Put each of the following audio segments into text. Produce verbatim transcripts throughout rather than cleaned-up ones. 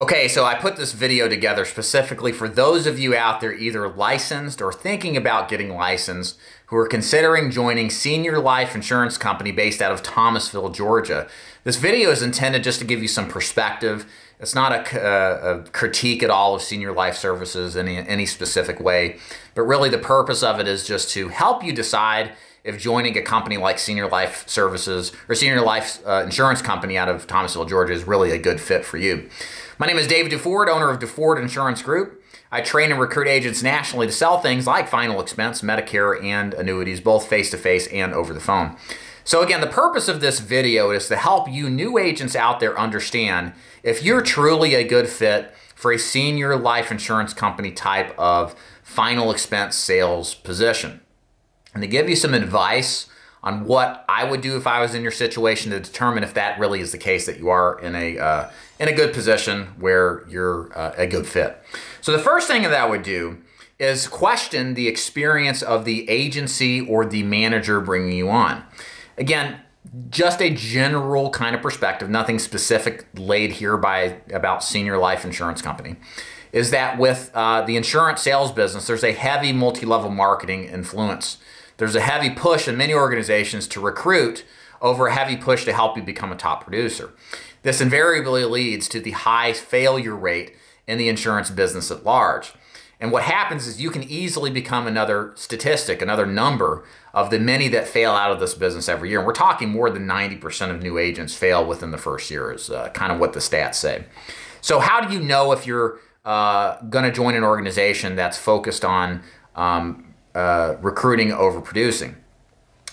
Okay, so I put this video together specifically for those of you out there either licensed or thinking about getting licensed who are considering joining Senior Life Insurance Company based out of Thomasville, Georgia. This video is intended just to give you some perspective. It's not a, uh, a critique at all of Senior Life Services in any, any specific way, but really the purpose of it is just to help you decide if joining a company like Senior Life Services or Senior Life uh, Insurance Company out of Thomasville, Georgia is really a good fit for you. My name is David Duford, owner of Duford Insurance Group. I train and recruit agents nationally to sell things like final expense, Medicare, and annuities, both face-to-face and over the phone. So again, the purpose of this video is to help you new agents out there understand if you're truly a good fit for a Senior Life Insurance Company type of final expense sales position, and to give you some advice on what I would do if I was in your situation to determine if that really is the case, that you are in a uh, in a good position where you're uh, a good fit. So the first thing that I would do is question the experience of the agency or the manager bringing you on. Again, just a general kind of perspective, nothing specific laid here by about Senior Life Insurance Company, is that with uh, the insurance sales business, there's a heavy multi-level marketing influence. There's a heavy push in many organizations to recruit over a heavy push to help you become a top producer. This invariably leads to the high failure rate in the insurance business at large. And what happens is you can easily become another statistic, another number of the many that fail out of this business every year. And we're talking more than ninety percent of new agents fail within the first year is uh, kind of what the stats say. So how do you know if you're uh, going to join an organization that's focused on um, uh, recruiting over producing?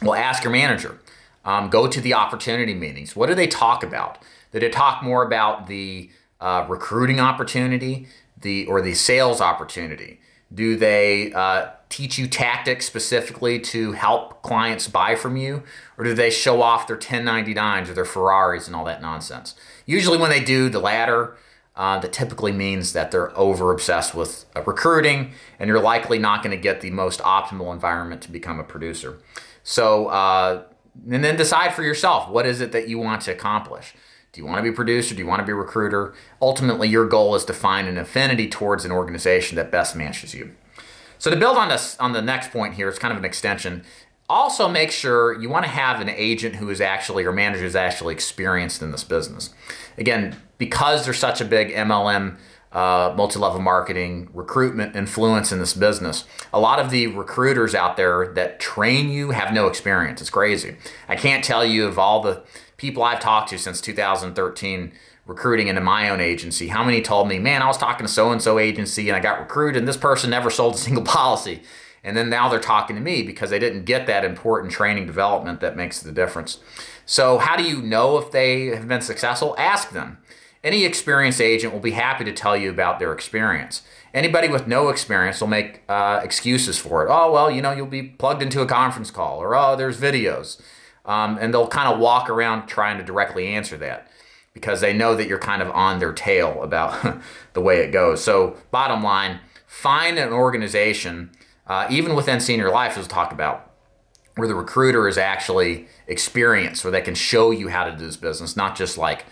Well, ask your manager. Um, go to the opportunity meetings. What do they talk about? Do they talk more about the uh, recruiting opportunity? The, or the sales opportunity? Do they uh, teach you tactics specifically to help clients buy from you? Or do they show off their ten ninety-nines or their Ferraris and all that nonsense? Usually when they do the latter, uh, that typically means that they're over-obsessed with uh, recruiting, and you're likely not going to get the most optimal environment to become a producer. So, uh, and then decide for yourself, what is it that you want to accomplish? Do you want to be a producer? Do you want to be a recruiter? Ultimately, your goal is to find an affinity towards an organization that best matches you. So to build on this, on the next point here, it's kind of an extension. Also make sure you want to have an agent who is actually, or manager who is actually experienced in this business. Again, because there's such a big M L M, uh, multi-level marketing, recruitment influence in this business, a lot of the recruiters out there that train you have no experience. It's crazy. I can't tell you of all the people I've talked to since two thousand thirteen recruiting into my own agency, how many told me, man, I was talking to so-and-so agency and I got recruited and this person never sold a single policy. And then now they're talking to me because they didn't get that important training development that makes the difference. So how do you know if they have been successful? Ask them. Any experienced agent will be happy to tell you about their experience. Anybody with no experience will make uh, excuses for it. Oh, well, you know, you'll be plugged into a conference call, or oh, there's videos. Um, and they'll kind of walk around trying to directly answer that because they know that you're kind of on their tail about the way it goes. So bottom line, find an organization, uh, even within Senior Life, as we talked about, where the recruiter is actually experienced, where they can show you how to do this business, not just like,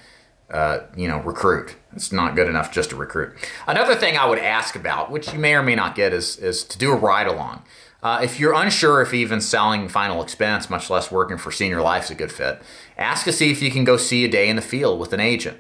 uh, you know, recruit. It's not good enough just to recruit. Another thing I would ask about, which you may or may not get, is, is to do a ride-along. Uh, if you're unsure if even selling final expense, much less working for Senior Life, is a good fit, ask to see if you can go see a day in the field with an agent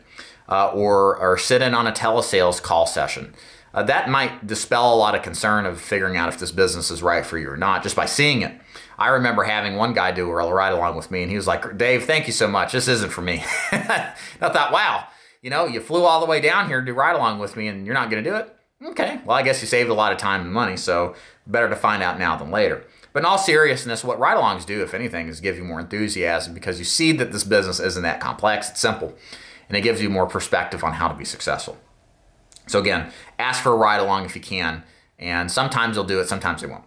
uh, or, or sit in on a telesales call session. Uh, that might dispel a lot of concern of figuring out if this business is right for you or not just by seeing it. I remember having one guy do a ride along with me and he was like, Dave, thank you so much. This isn't for me. I thought, wow, you know, you flew all the way down here to do ride along with me and you're not going to do it? Okay, well, I guess you saved a lot of time and money, so better to find out now than later. But in all seriousness, what ride-alongs do, if anything, is give you more enthusiasm because you see that this business isn't that complex, it's simple, and it gives you more perspective on how to be successful. So again, ask for a ride-along if you can, and sometimes they'll do it, sometimes they won't.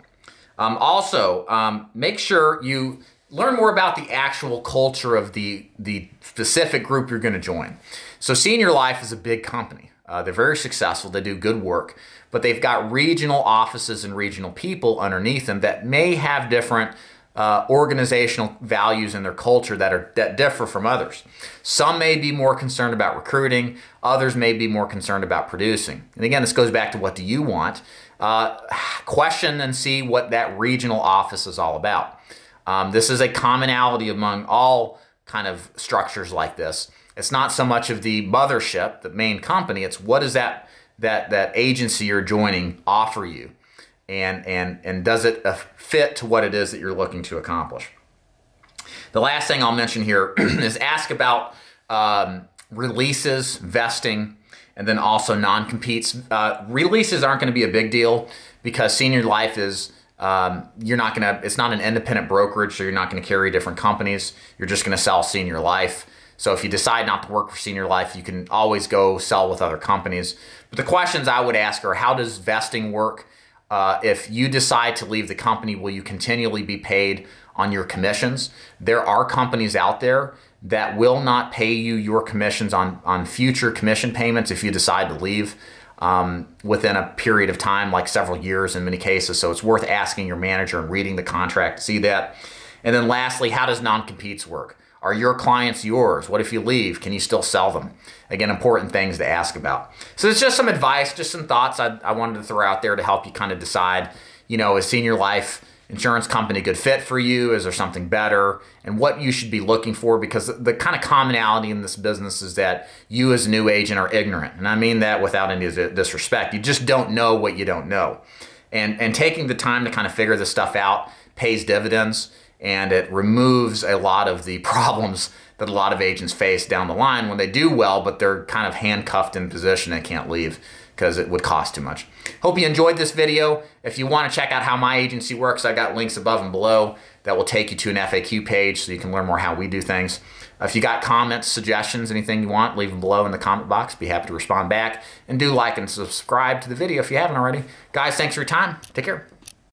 Um, also, um, make sure you learn more about the actual culture of the, the specific group you're going to join. So Senior Life is a big company. Uh, they're very successful, they do good work, but they've got regional offices and regional people underneath them that may have different uh, organizational values in their culture that are that differ from others. Some may be more concerned about recruiting. Others may be more concerned about producing. And again, this goes back to what do you want? Uh, question and see what that regional office is all about. Um, this is a commonality among all kind of structures like this. It's not so much of the mothership, the main company. It's what is that that that agency you're joining offer you, and and and does it fit to what it is that you're looking to accomplish. The last thing I'll mention here is ask about um, releases, vesting, and then also non-competes. Uh, releases aren't going to be a big deal because Senior Life is. Um, you're not going to, it's not an independent brokerage, so you're not going to carry different companies. You're just going to sell Senior Life. So if you decide not to work for Senior Life, you can always go sell with other companies. But the questions I would ask are, how does vesting work? Uh, if you decide to leave the company, will you continually be paid on your commissions? There are companies out there that will not pay you your commissions on, on future commission payments if you decide to leave. Um, within a period of time, like several years in many cases. So it's worth asking your manager and reading the contract to see that. And then lastly, how does non-competes work? Are your clients yours? What if you leave? Can you still sell them? Again, important things to ask about. So it's just some advice, just some thoughts I, I wanted to throw out there to help you kind of decide, you know, is Senior Life Insurance Company a good fit for you? Is there something better? And what you should be looking for, because the kind of commonality in this business is that you as a new agent are ignorant. And I mean that without any disrespect. You just don't know what you don't know. And, and taking the time to kind of figure this stuff out pays dividends, and it removes a lot of the problems that a lot of agents face down the line when they do well, but they're kind of handcuffed in position and can't leave because it would cost too much. Hope you enjoyed this video. If you want to check out how my agency works, I got links above and below that will take you to an F A Q page so you can learn more how we do things. If you got comments, suggestions, anything you want, leave them below in the comment box. Be happy to respond back. And do like and subscribe to the video if you haven't already. Guys, thanks for your time. Take care.